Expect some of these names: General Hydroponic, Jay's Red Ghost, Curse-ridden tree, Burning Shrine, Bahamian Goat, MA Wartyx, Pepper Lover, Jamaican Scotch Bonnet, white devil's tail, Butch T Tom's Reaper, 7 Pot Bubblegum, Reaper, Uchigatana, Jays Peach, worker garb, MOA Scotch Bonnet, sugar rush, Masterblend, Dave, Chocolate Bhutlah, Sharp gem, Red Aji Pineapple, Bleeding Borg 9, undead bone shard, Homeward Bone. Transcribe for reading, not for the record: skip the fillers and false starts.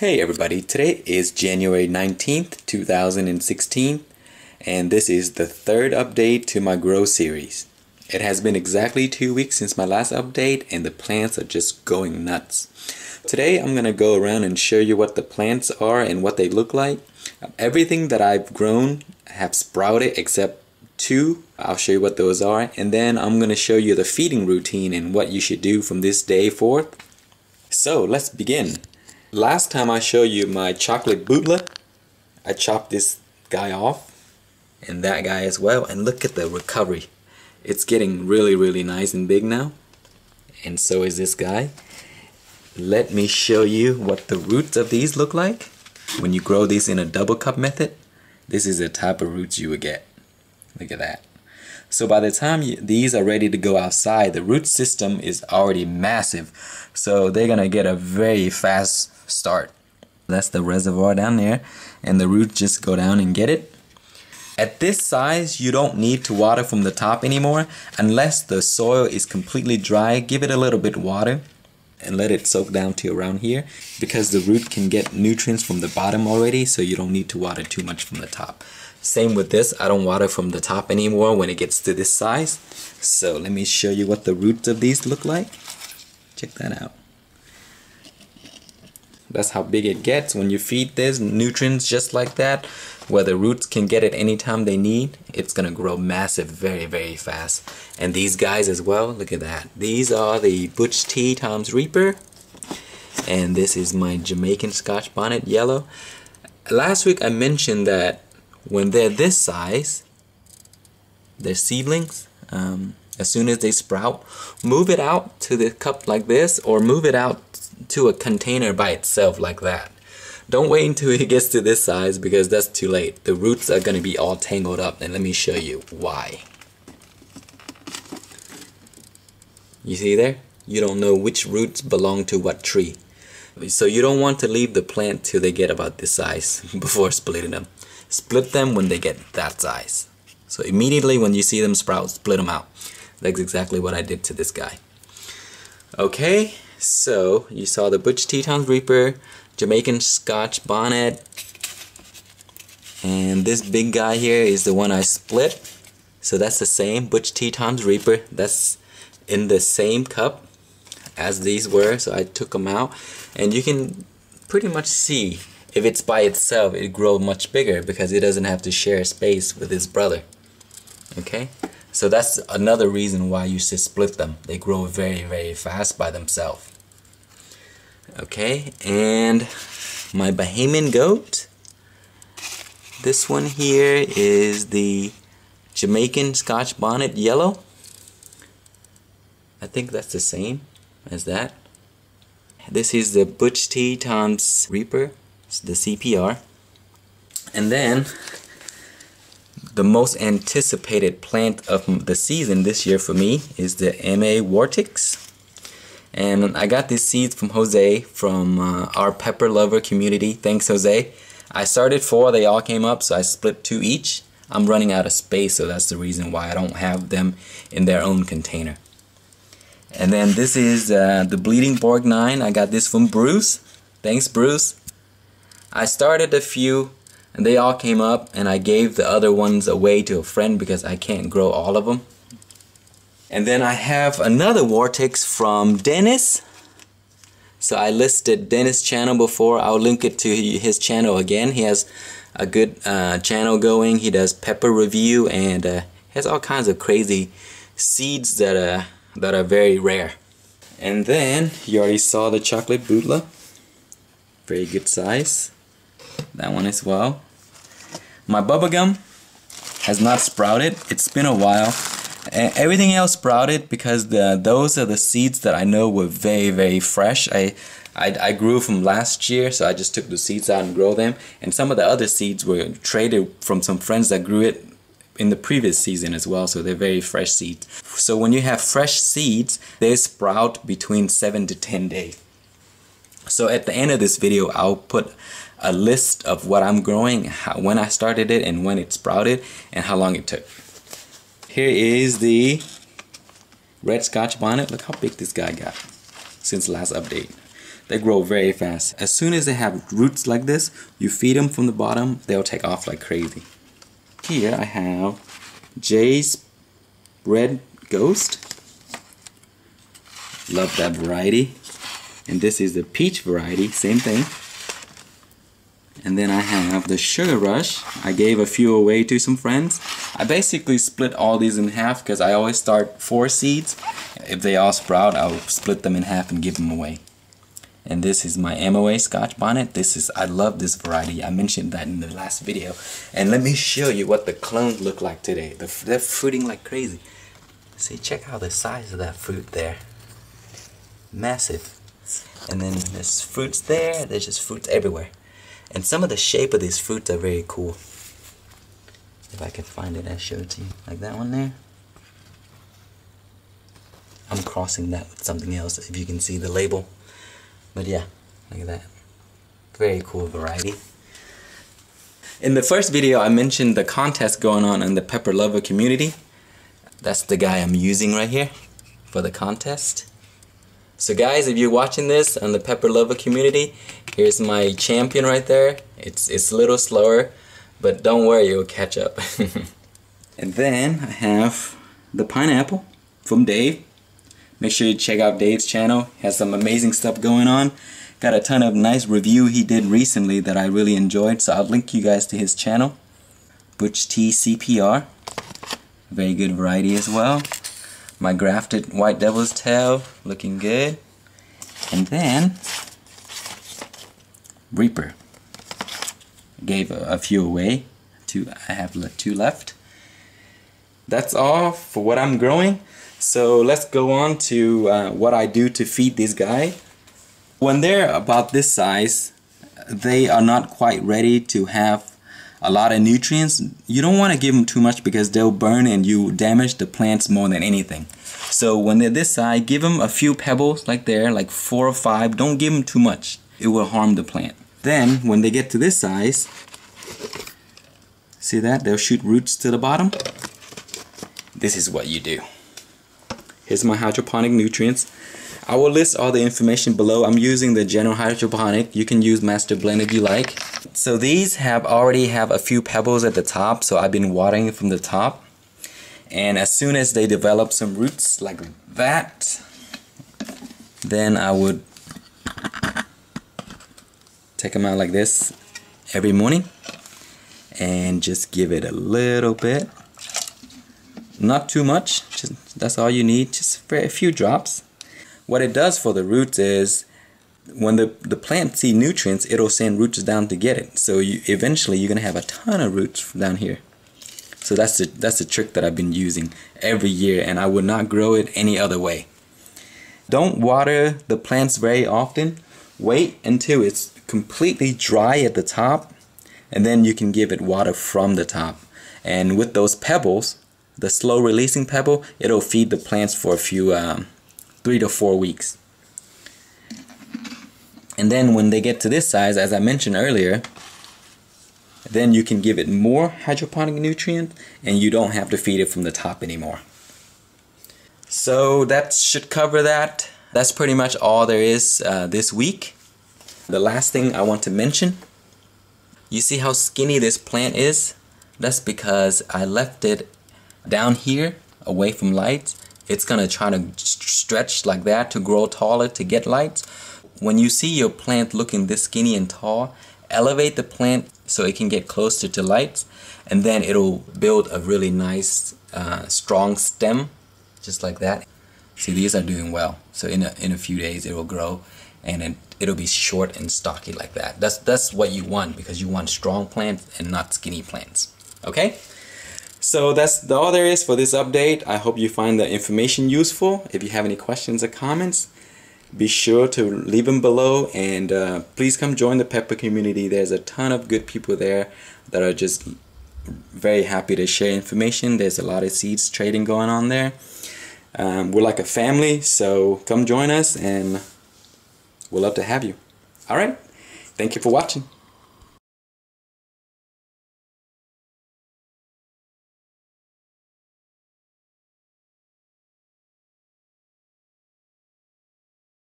Hey everybody, today is January 19th, 2016, and this is the third update to my grow series. It has been exactly 2 weeks since my last update and the plants are just going nuts. Today I'm going to go around and show you what the plants are and what they look like. Everything that I've grown have sprouted except two. I'll show you what those are, and then I'm going to show you the feeding routine and what you should do from this day forth. So let's begin. Last time I showed you my Chocolate Bhutlah, I chopped this guy off and that guy as well, and look at the recovery. It's getting really nice and big now, and so is this guy. Let me show you what the roots of these look like when you grow these in a double cup method. This is the type of roots you will get. Look at that. So by the time these are ready to go outside, the root system is already massive, so they're gonna get a very fast start. That's the reservoir down there, and the roots just go down and get it. At this size, you don't need to water from the top anymore unless the soil is completely dry. Give it a little bit of water and let it soak down to around here, because the root can get nutrients from the bottom already, so you don't need to water too much from the top. Same with this, I don't water from the top anymore when it gets to this size. So let me show you what the roots of these look like. Check that out. That's how big it gets when you feed this nutrients just like that, where the roots can get it anytime they need. It's gonna grow massive very fast. And these guys as well, look at that. These are the Butch T Tom's Reaper, and this is my Jamaican Scotch Bonnet Yellow. Last week I mentioned that when they're this size, they're seedlings. As soon as they sprout, move it out to the cup like this, or move it out to a container by itself like that. Don't wait until it gets to this size, because that's too late. The roots are going to be all tangled up, and let me show you why. You see there? You don't know which roots belong to what tree. So you don't want to leave the plant till they get about this size before splitting them. Split them when they get that size. So immediately when you see them sprout, split them out. That's exactly what I did to this guy. Okay, so you saw the Butch T Tom's Reaper, Jamaican Scotch Bonnet, and this big guy here is the one I split. So that's the same Butch T Tom's Reaper. That's in the same cup as these were, so I took them out. And you can pretty much see, if it's by itself, it grows much bigger because it doesn't have to share space with its brother. Okay? So that's another reason why you should split them. They grow very fast by themselves. Okay, and my Bahamian Goat. This one here is the Jamaican Scotch Bonnet Yellow. I think that's the same as that. This is the Butch T Tom's Reaper, it's the CPR. And then the most anticipated plant of the season this year for me is the MA Wartyx. And I got these seeds from Jose from our Pepper Lover community. Thanks, Jose. I started four, they all came up, so I split two each. I'm running out of space, so that's the reason why I don't have them in their own container. And then this is the Bleeding Borg 9. I got this from Bruce. Thanks, Bruce. I started a few, and they all came up, and I gave the other ones away to a friend because I can't grow all of them. And then I have another Wartyx from Dennis. So I listed Dennis' channel before. I'll link it to his channel again. He has a good channel going. He does pepper review and has all kinds of crazy seeds that are very rare. And then you already saw the Chocolate Bhutlah. Very good size. That one as well. My bubblegum has not sprouted. It's been a while. Everything else sprouted because those are the seeds that I know were very fresh. I grew from last year, so I just took the seeds out and grow them. And some of the other seeds were traded from some friends that grew it in the previous season as well, so they're very fresh seeds. So when you have fresh seeds, they sprout between 7 to 10 days. So at the end of this video, I'll put a list of what I'm growing, when I started it and when it sprouted and how long it took. Here is the Red Scotch Bonnet. Look how big this guy got since last update. They grow very fast. As soon as they have roots like this, you feed them from the bottom, they'll take off like crazy. Here I have Jay's Red Ghost. Love that variety. And this is the peach variety, same thing. And then I have the Sugar Rush. I gave a few away to some friends. I basically split all these in half because I always start 4 seeds. If they all sprout, I'll split them in half and give them away. And this is my MOA Scotch Bonnet. I love this variety. I mentioned that in the last video. And let me show you what the clones look like today. They're fruiting like crazy. See, check out the size of that fruit there. Massive. And then there's fruits there. There's just fruits everywhere. And some of the shape of these fruits are very cool. If I can find it, I'll show it to you. Like that one there. I'm crossing that with something else if you can see the label. But yeah, look at that. Very cool variety. In the first video, I mentioned the contest going on in the Pepper Lover community. That's the guy I'm using right here for the contest. So guys, if you're watching this on the Pepper Lover community, here's my champion right there. It's a little slower, but don't worry, you'll catch up. And then I have the pineapple from Dave. Make sure you check out Dave's channel. He has some amazing stuff going on. Got a ton of nice review he did recently that I really enjoyed, so I'll link you guys to his channel. Butch T CPR. Very good variety as well. My grafted White Devil's Tail, looking good. And then Reaper. Gave a few away. I have 2 left. That's all for what I'm growing. So let's go on to what I do to feed this guy. When they're about this size, they are not quite ready to have a lot of nutrients. You don't want to give them too much because they'll burn and you damage the plants more than anything. So when they're this size, give them a few pebbles like there, like 4 or 5. Don't give them too much. It will harm the plant. Then when they get to this size, see that? They'll shoot roots to the bottom. This is what you do. Here's my hydroponic nutrients. I will list all the information below. I'm using the General Hydroponic. You can use Masterblend if you like. So these already have a few pebbles at the top, so I've been watering from the top. And as soon as they develop some roots like that, then I would take them out like this every morning and just give it a little bit. Not too much, that's all you need, just a few drops. What it does for the roots is when the plant see nutrients, it'll send roots down to get it. So eventually you're going to have a ton of roots down here. So that's the trick that I've been using every year, and I would not grow it any other way. Don't water the plants very often. Wait until it's completely dry at the top, and then you can give it water from the top. And with those pebbles, the slow releasing pebble, it'll feed the plants for a few 3 to 4 weeks. And then when they get to this size, as I mentioned earlier, then you can give it more hydroponic nutrient and you don't have to feed it from the top anymore. So that should cover that. That's pretty much all there is this week. The last thing I want to mention, you see how skinny this plant is? That's because I left it down here away from lights. It's gonna try to stretch like that to grow taller to get lights. When you see your plant looking this skinny and tall, elevate the plant so it can get closer to lights, and then it'll build a really nice strong stem just like that. See, these are doing well, so in a few days it will grow and it'll be short and stocky like that. That's what you want, because you want strong plants and not skinny plants. Okay? So that's all there is for this update. I hope you find the information useful. If you have any questions or comments, be sure to leave them below, and please come join the Pepper community. There's a ton of good people there that are just very happy to share information. There's a lot of seeds trading going on there. We're like a family, so come join us and we'd love to have you. All right, thank you for watching.